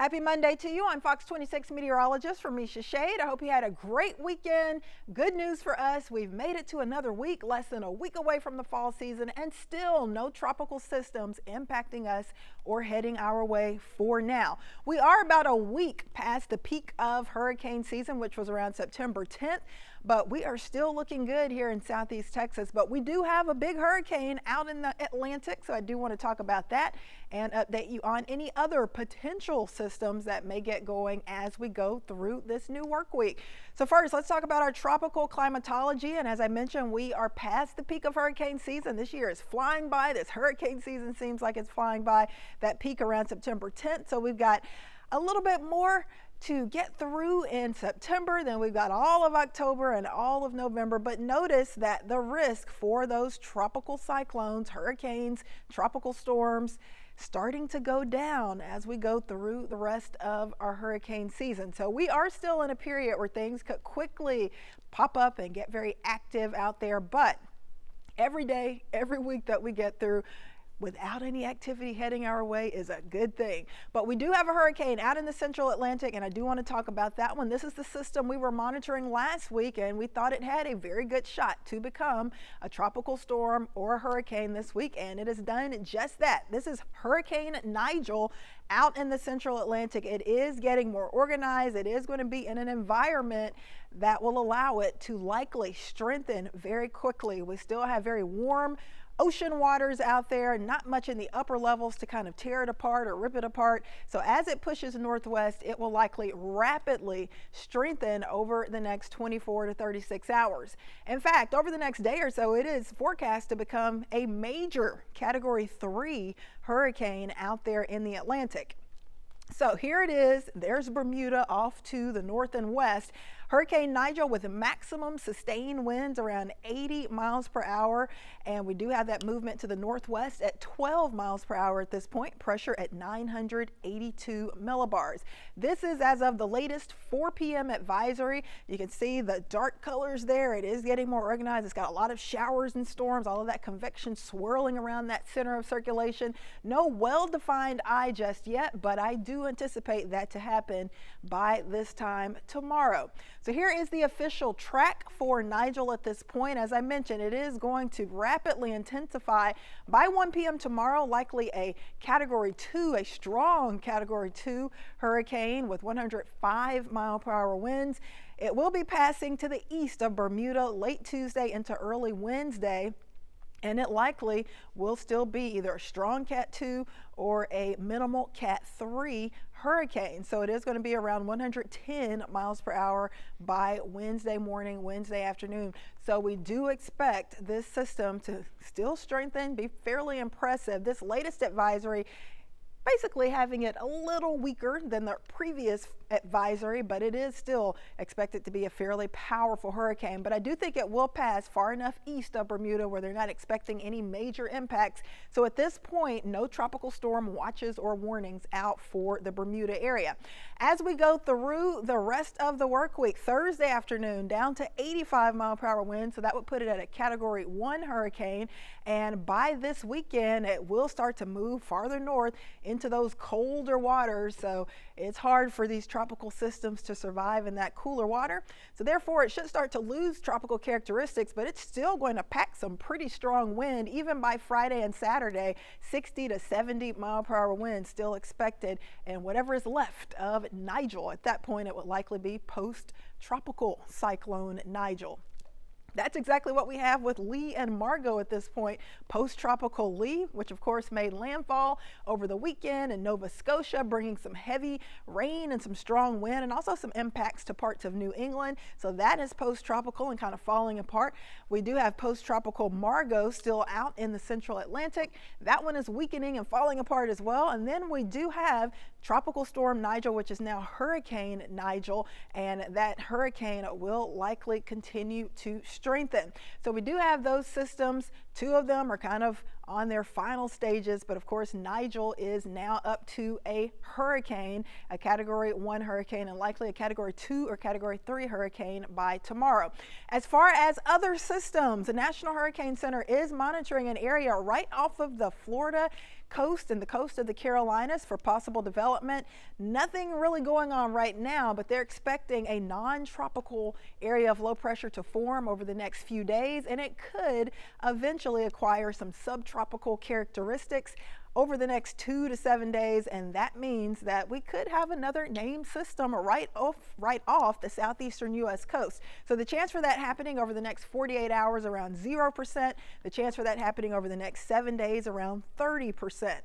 Happy Monday to you. I'm Fox 26 meteorologist Ramesha Shade. I hope you had a great weekend. Good news for us. We've made it to another week, less than a week away from the fall season, and still no tropical systems impacting us or heading our way for now. We are about a week past the peak of hurricane season, which was around September 10th, but we are still looking good here in Southeast Texas. But we do have a big hurricane out in the Atlantic, so I do want to talk about that and update you on any other potential systems that may get going as we go through this new work week. So first, let's talk about our tropical climatology. And as I mentioned, we are past the peak of hurricane season. This year is flying by. This hurricane season seems like it's flying by, that peak around September 10th. So we've got a little bit more to get through in September. Then we've got all of October and all of November. But notice that the risk for those tropical cyclones, hurricanes, tropical storms, starting to go down as we go through the rest of our hurricane season. So we are still in a period where things could quickly pop up and get very active out there. But every day, every week that we get through without any activity heading our way is a good thing. But we do have a hurricane out in the Central Atlantic, and I do want to talk about that one. This is the system we were monitoring last week, and we thought it had a very good shot to become a tropical storm or a hurricane this week, and it has done just that. This is Hurricane Nigel out in the Central Atlantic. It is getting more organized. It is going to be in an environment that will allow it to likely strengthen very quickly. We still have very warm ocean waters out there, not much in the upper levels to kind of tear it apart or rip it apart. So as it pushes northwest, it will likely rapidly strengthen over the next 24 to 36 hours. In fact, over the next day or so, it is forecast to become a major Category 3 hurricane out there in the Atlantic. So here it is. There's Bermuda off to the north and west. Hurricane Nigel with maximum sustained winds around 80 miles per hour. And we do have that movement to the northwest at 12 miles per hour at this point. Pressure at 982 millibars. This is as of the latest 4 p.m. advisory. You can see the dark colors there. It is getting more organized. It's got a lot of showers and storms, all of that convection swirling around that center of circulation. No well-defined eye just yet, but I do anticipate that to happen by this time tomorrow. So here is the official track for Nigel at this point. As I mentioned, it is going to rapidly intensify by 1 p.m. tomorrow, likely a Category 2, a strong Category 2 hurricane with 105 mile per hour winds. It will be passing to the east of Bermuda late Tuesday into early Wednesday. And it likely will still be either a strong Cat 2 or a minimal Cat 3 hurricane. So it is going to be around 110 miles per hour by Wednesday morning, Wednesday afternoon. So we do expect this system to still strengthen, be fairly impressive. This latest advisory basically having it a little weaker than the previous advisory, but it is still expected to be a fairly powerful hurricane. But I do think it will pass far enough east of Bermuda where they're not expecting any major impacts. So at this point, no tropical storm watches or warnings out for the Bermuda area. As we go through the rest of the work week, Thursday afternoon down to 85 mile per hour wind. So that would put it at a Category 1 hurricane. And by this weekend, it will start to move farther north into those colder waters. So it's hard for these tropical systems to survive in that cooler water. So therefore, it should start to lose tropical characteristics, but it's still going to pack some pretty strong wind. Even by Friday and Saturday, 60 to 70 mile per hour wind still expected. And whatever is left of Nigel at that point, it would likely be post-tropical cyclone Nigel. That's exactly what we have with Lee and Margot at this point. Post-tropical Lee, which of course made landfall over the weekend in Nova Scotia, bringing some heavy rain and some strong wind and also some impacts to parts of New England. So that is post-tropical and kind of falling apart. We do have post-tropical Margot still out in the Central Atlantic. That one is weakening and falling apart as well. And then we do have tropical storm Nigel, which is now Hurricane Nigel, and that hurricane will likely continue to strengthen. So we do have those systems. Two of them are kind of on their final stages, but of course Nigel is now up to a hurricane, a Category 1 hurricane, and likely a Category 2 or Category 3 hurricane by tomorrow. As far as other systems, the National Hurricane Center is monitoring an area right off of the Florida coast and the coast of the Carolinas for possible development. Nothing really going on right now, but they're expecting a non-tropical area of low pressure to form over the next few days, and it could eventually acquire some subtropical characteristics over the next 2 to 7 days, and that means that we could have another named system right off the southeastern U.S. coast. So the chance for that happening over the next 48 hours around 0%, the chance for that happening over the next 7 days around 30%.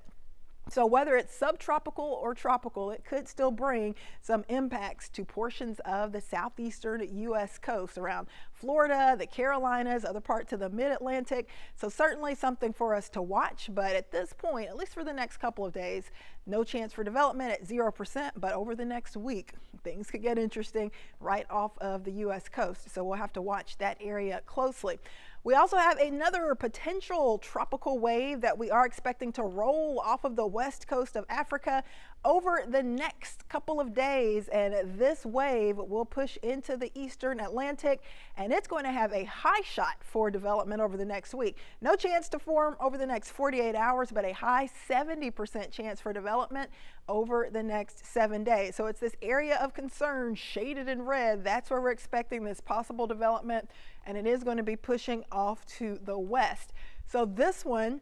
So whether it's subtropical or tropical, it could still bring some impacts to portions of the southeastern U.S. coast around Florida, the Carolinas, other parts of the mid-Atlantic. So certainly something for us to watch. But at this point, at least for the next couple of days, no chance for development at 0%. But over the next week, things could get interesting right off of the U.S. coast. So we'll have to watch that area closely. We also have another potential tropical wave that we are expecting to roll off of the west coast of Africa over the next couple of days, and this wave will push into the Eastern Atlantic, and it's going to have a high shot for development over the next week. No chance to form over the next 48 hours, but a high 70% chance for development over the next 7 days. So it's this area of concern shaded in red. That's where we're expecting this possible development, and it is going to be pushing off to the west. So this one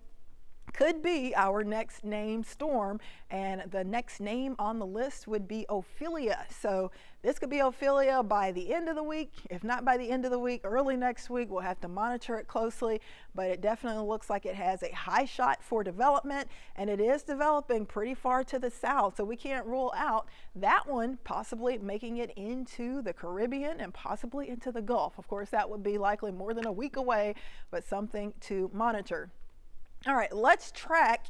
could be our next named storm, and the next name on the list would be Ophelia. So this could be Ophelia by the end of the week. If not by the end of the week, early next week, we'll have to monitor it closely, but it definitely looks like it has a high shot for development, and it is developing pretty far to the south, so we can't rule out that one possibly making it into the Caribbean and possibly into the Gulf. Of course, that would be likely more than a week away, but something to monitor. All right, let's track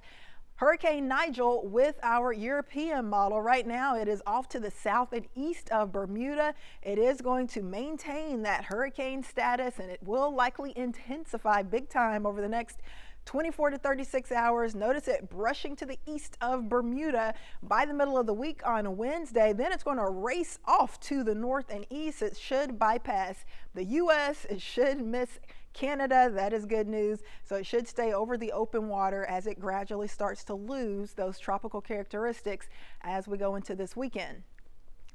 Hurricane Nigel with our European model. Right now, it is off to the south and east of Bermuda. It is going to maintain that hurricane status, and it will likely intensify big time over the next 24 to 36 hours. Notice it brushing to the east of Bermuda by the middle of the week on Wednesday. Then it's going to race off to the north and east. It should bypass the U.S. It should miss Canada. That is good news. So it should stay over the open water as it gradually starts to lose those tropical characteristics as we go into this weekend.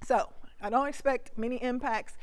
So I don't expect many impacts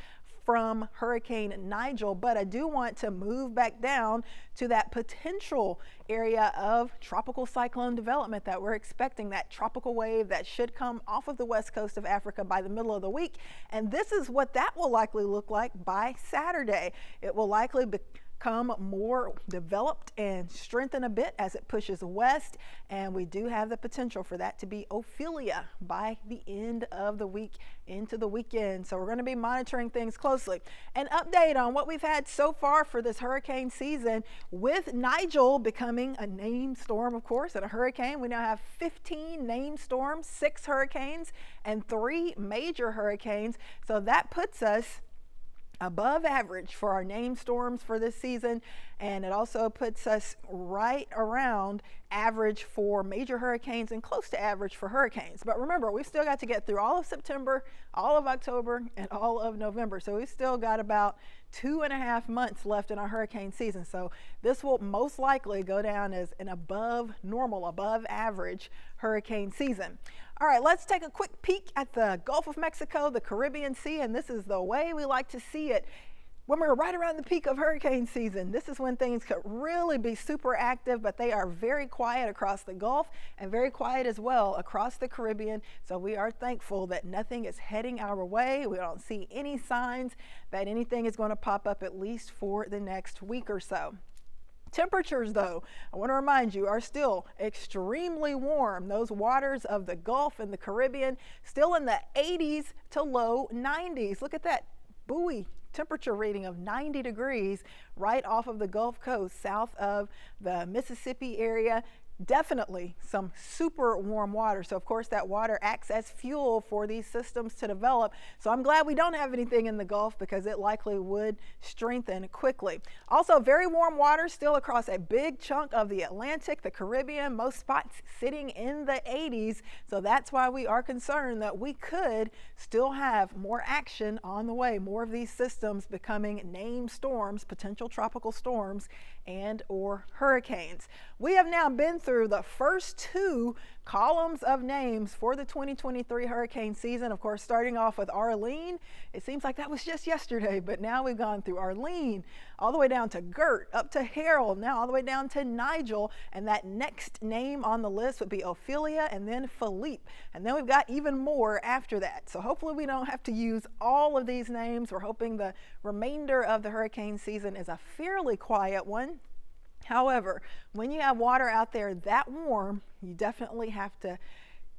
from Hurricane Nigel, but I do want to move back down to that potential area of tropical cyclone development that we're expecting, that tropical wave that should come off of the west coast of Africa by the middle of the week. And this is what that will likely look like by Saturday. It will likely become more developed and strengthen a bit as it pushes west, and we do have the potential for that to be Ophelia by the end of the week into the weekend. So we're going to be monitoring things closely. An update on what we've had so far for this hurricane season, with Nigel becoming a named storm, of course, and a hurricane. We now have 15 named storms, 6 hurricanes, and 3 major hurricanes. So that puts us above average for our named storms for this season, and it also puts us right around average for major hurricanes and close to average for hurricanes. But remember, we've still got to get through all of September, all of October, and all of November. So we've still got about 2.5 months left in our hurricane season. So this will most likely go down as an above normal, above average hurricane season. All right, let's take a quick peek at the Gulf of Mexico, the Caribbean Sea, and this is the way we like to see it. When we're right around the peak of hurricane season, this is when things could really be super active, but they are very quiet across the Gulf and very quiet as well across the Caribbean. So we are thankful that nothing is heading our way. We don't see any signs that anything is going to pop up, at least for the next week or so. Temperatures, though, I want to remind you, are still extremely warm. Those waters of the Gulf and the Caribbean still in the 80s to low 90s. Look at that buoy temperature reading of 90 degrees right off of the Gulf Coast, south of the Mississippi area. Definitely some super warm water. So of course that water acts as fuel for these systems to develop. So I'm glad we don't have anything in the Gulf, because it likely would strengthen quickly. Also, very warm water still across a big chunk of the Atlantic, the Caribbean, most spots sitting in the 80s. So that's why we are concerned that we could still have more action on the way, more of these systems becoming named storms, potential tropical storms and or hurricanes. We have now been through the first two columns of names for the 2023 hurricane season. Of course, starting off with Arlene. It seems like that was just yesterday, but now we've gone through Arlene, all the way down to Gert, up to Harold, now all the way down to Nigel. And that next name on the list would be Ophelia and then Philippe. And then we've got even more after that. So hopefully we don't have to use all of these names. We're hoping the remainder of the hurricane season is a fairly quiet one. However, when you have water out there that warm, you definitely have to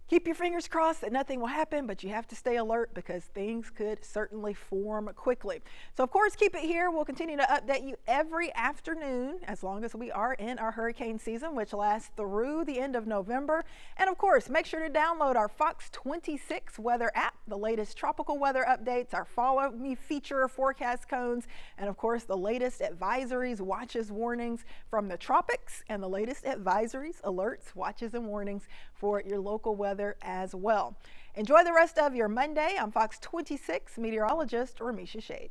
keep your fingers crossed that nothing will happen, but you have to stay alert because things could certainly form quickly. So of course, keep it here. We'll continue to update you every afternoon as long as we are in our hurricane season, which lasts through the end of November. And of course, make sure to download our Fox 26 weather app, the latest tropical weather updates, our Follow Me feature, forecast cones, and of course, the latest advisories, watches, warnings from the tropics, and the latest advisories, alerts, watches, and warnings for your local weather as well. Enjoy the rest of your Monday. I'm Fox 26 meteorologist Ramesha Shade.